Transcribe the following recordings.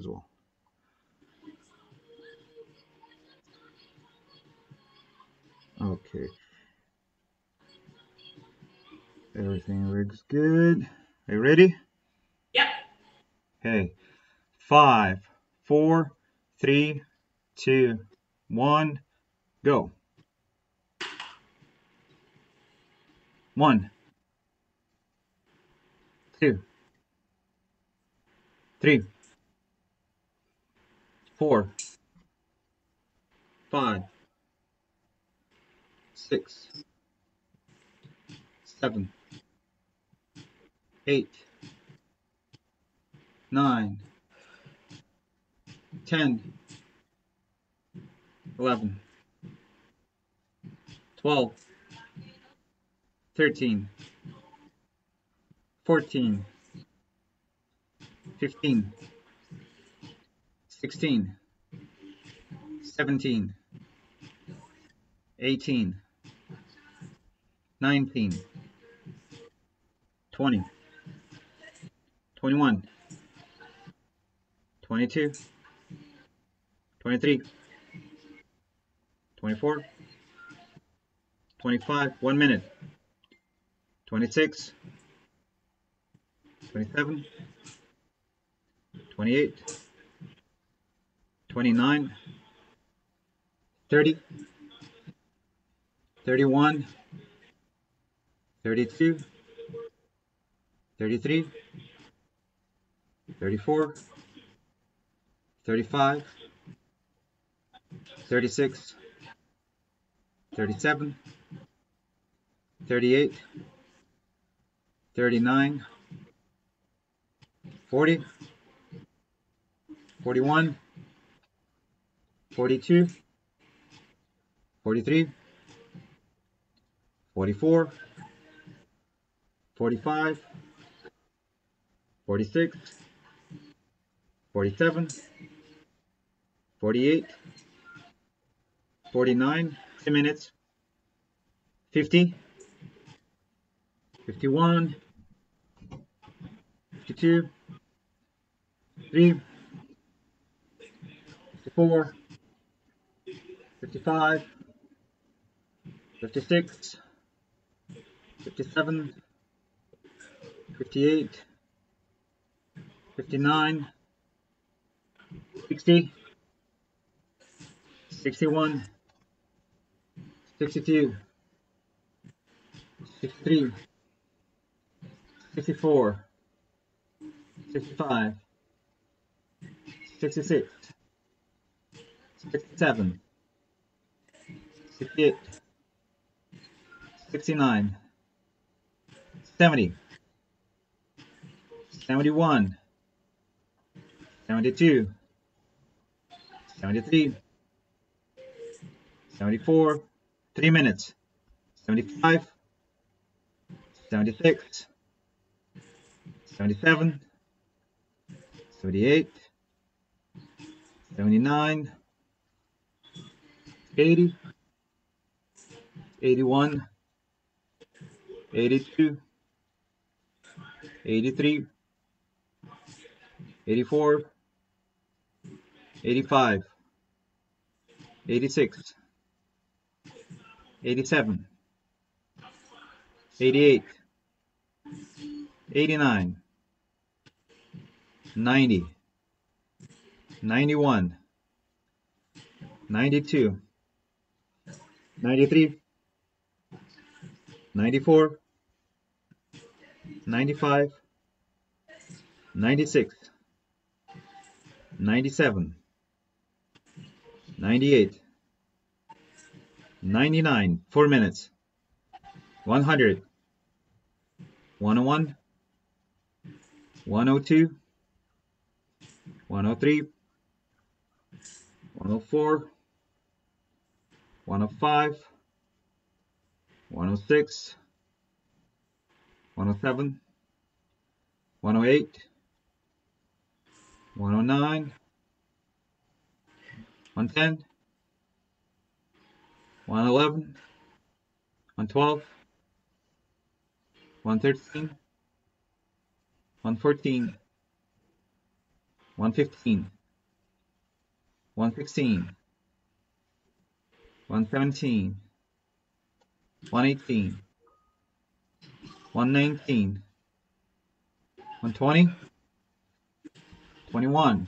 as well. Okay. Everything looks good. Are you ready? Yep. Okay. 5, 4, 3, 2, 1, go. 2, 3, 4, 5, 6, 7, 8, 9, 10, 11, 12, 13, 14, 15, 16, 17, 18, 19, 20, 21, 22, 23, 24, 25, 1 minute, 26, 27, 28, 29, 30, 31, 32, 33, 34, 35, 36, 37, 38, 39, 40, 41, 42, 43, 44, 45, 46, 47, 48, 49, 10 minutes, 50, 51, 52, 53, 54, 55, 56, 57, 58, 59, 60, 61, 62, 63, 64, 65, 66, 67, 68, 69, 70, 71, 72, 73, 74, 3 minutes, 75, 76, 77, 78, 79, 80, 81, 82, 83, 84, 85, 86, 87, 88, 89, 90, 91, 92, 93, 94, 95, 96, 97, 98, 99, 4 minutes, 100, 101, 102, 103, 104, 105, 106, 107, 108, 109, 110, 111, 112, 113, 114, 115, 116, 117, 118, 119, 120, 21,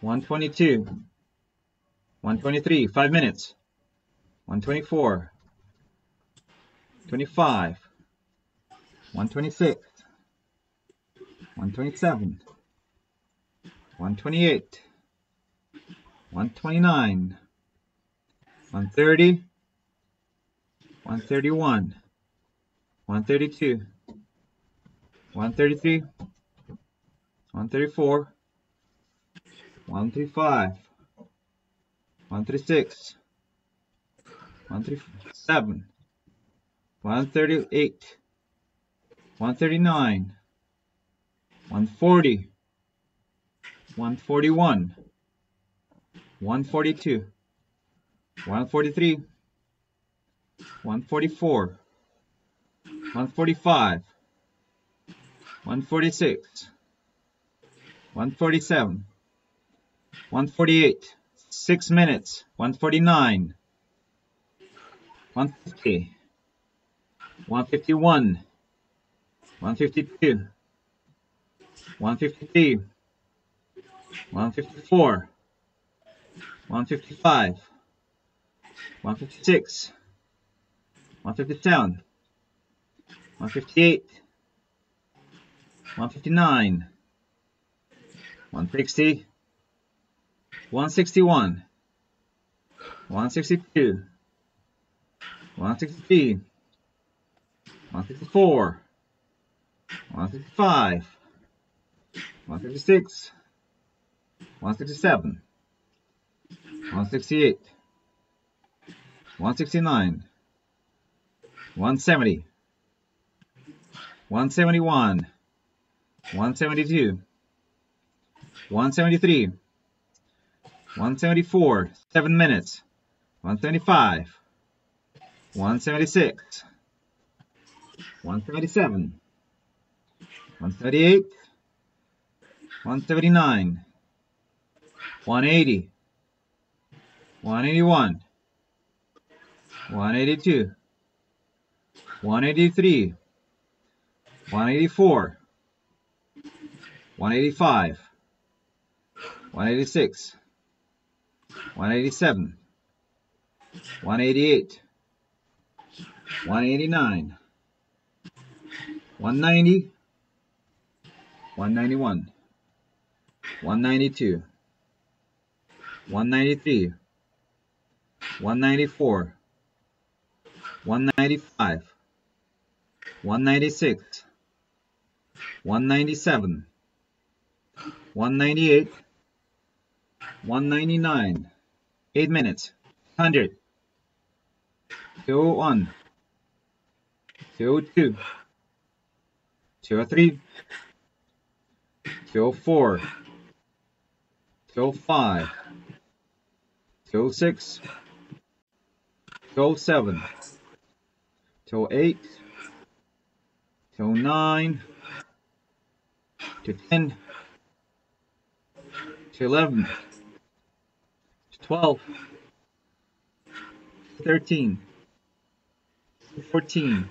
122, 123, 5 minutes, 124, 25, 126, 127, 128, 129, 130, 131, 132, 133, 134, 135, 136, 137, 138, 139, 140, 141, 142, 143, 144, 145, 146, 147, 148, 6 minutes, 149, 150, 151, 152, 153, 154, 155, 156, 157, 158, 159, 160, 161, 162, 163, 164, 165, 166, 167, 168, 169, 170, 171, 172, 173, 174, 7 minutes, 175, 176, 177, 178, 179, 180, 181, 182, 183, 184, 185, 186, 187, 188, 189, 190, 191, 192, 193, 194, 195, 196, 197, 198, 199, 8 minutes, 100, 201, 202, 203, 204, 205, 206, 207, 208, 209, 210, 211, 212, 213, 214,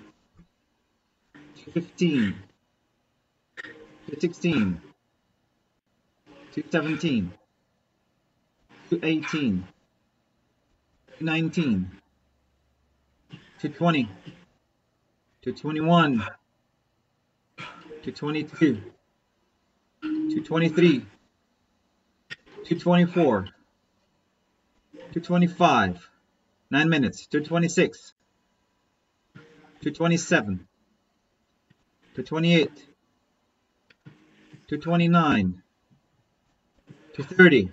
215, 216, 217, 218, 219, 220, 221, 222, 223, 224, 225, 9 minutes, 226, 227, 228, 229, 230,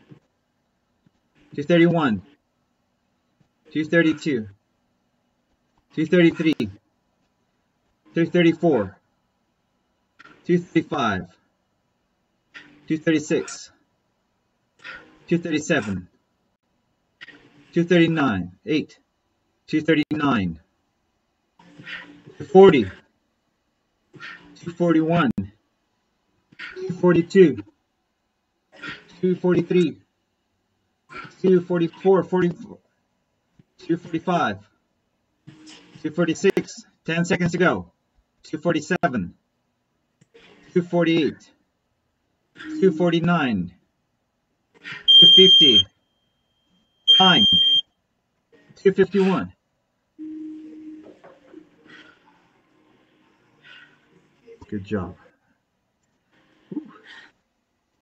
231, 232, 233, 234, 235, 236, 237, 239, 8, 239, 240, 241, 242, 243, 244, 245, 246, 10 seconds to go, 247, 248, 249, 250, 9, 251, 251. Good job.